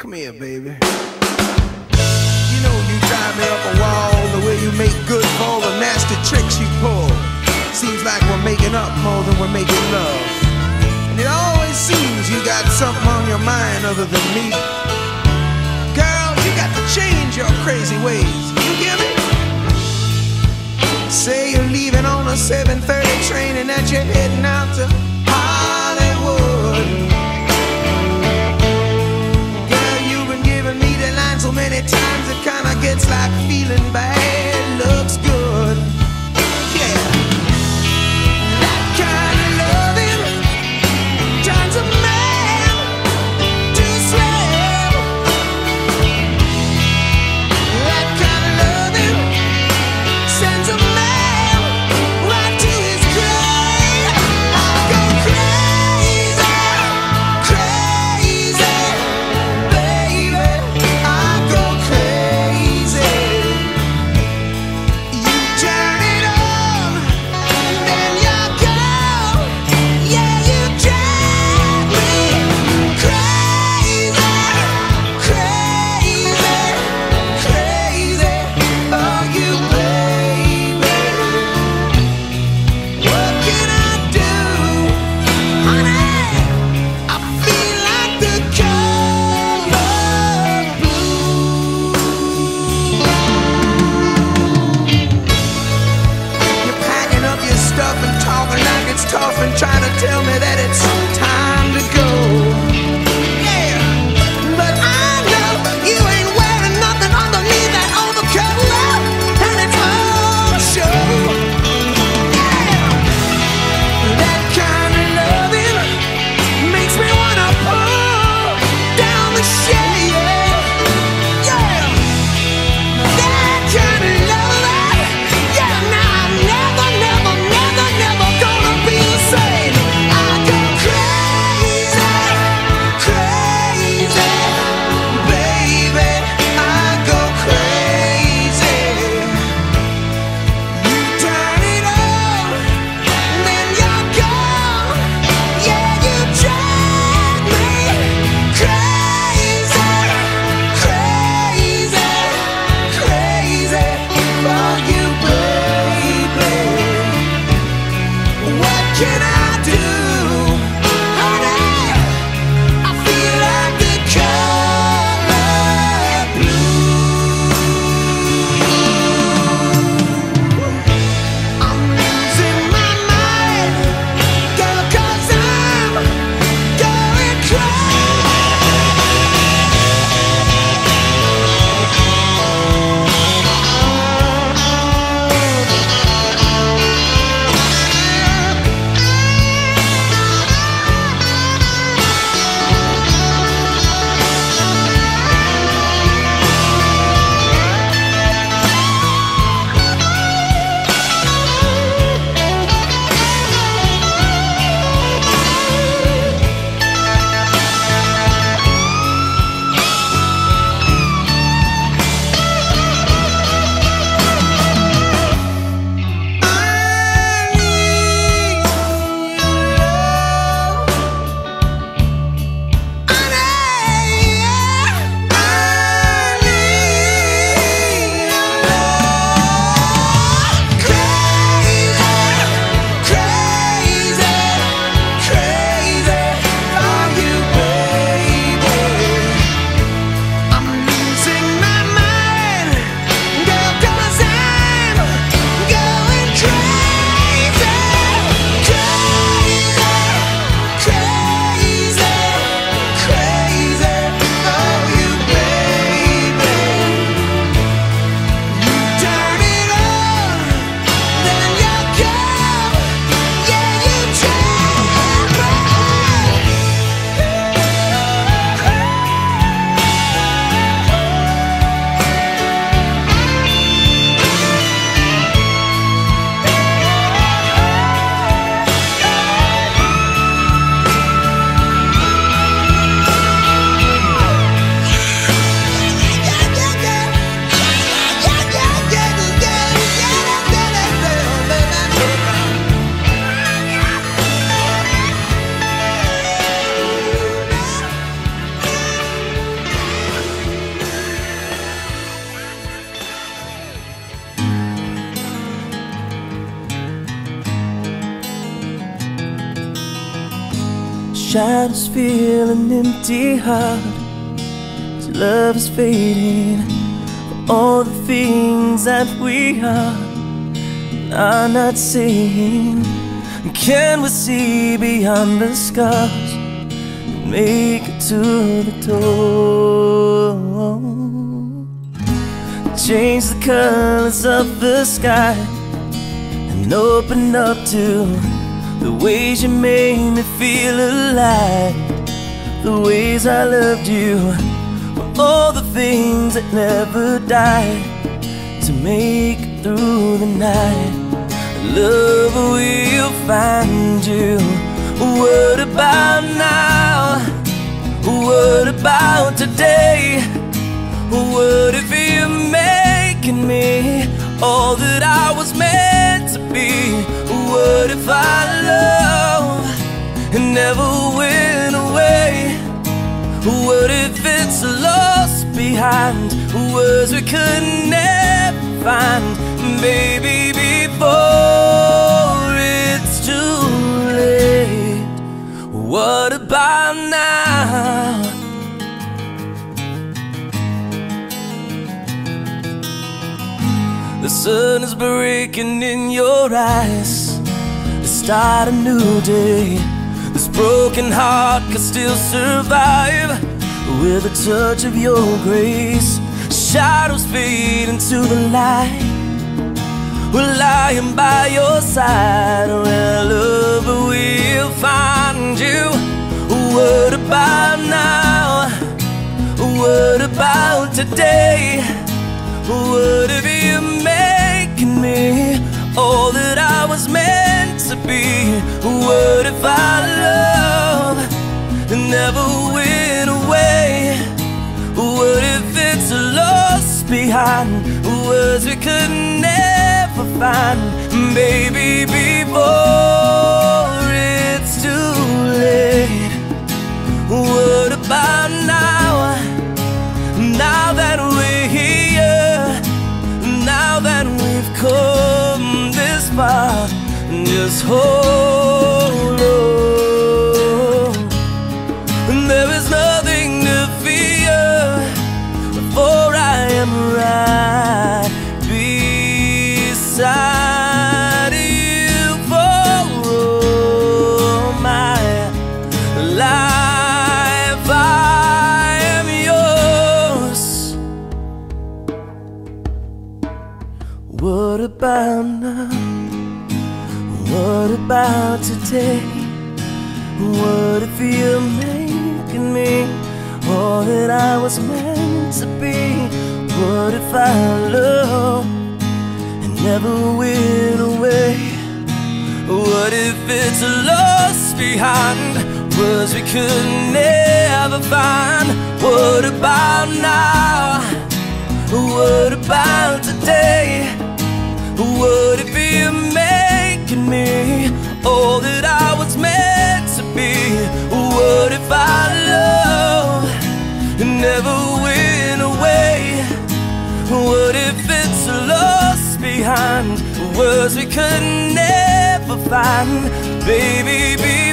Come here, baby. You know you drive me up a wall, the way you make good for all the nasty tricks you pull. Seems like we're making up more than we're making love. And it always seems you got something on your mind other than me. Girl, you got to change your crazy ways. You hear me? Say you're leaving on a 7:30 train and that you're heading out to Hollywood. Girl, you've been giving me the line so many times it kinda gets like feeling bad looks good. Yeah, that kind of loving turns a man to slave. That kind of loving sends a right to his grave. I go crazy. shadows fill an empty heart as love is fading. For all the things that we are not seeing, can we see beyond the scars and make it to the door? Change the colors of the sky and open up to the ways you made me feel alive, the ways I loved you, for all the things that never died to make it through the night. Love will find you. What about now? What about today? What if you're making me all that I was meant to be? What if our love and never went away? What if it's lost behind words we could never find? Baby, before it's too late, what about now? The sun is breaking in your eyes. Let's start a new day. This broken heart can still survive with a touch of your grace. Shadows fade into the light. We're lying by your side. Well, love, we'll find you. What about now? What about today? What if you're making me all that I was meant to be? What if our love never went away? What if it's lost behind words we could never find? Baby, before it's too late, what about now? Now that we're here, come this far, just hold on. There is nothing to fear, for I am right beside you. For my life, I am yours. What about now? What about today? What if you're making me all that I was meant to be? What if our love and never went away? What if it's lost behind words we could never find? What about now? What about today? What if you're making me all that I was meant to be? What if our love never went away? What if it's lost behind words we could never find? Baby,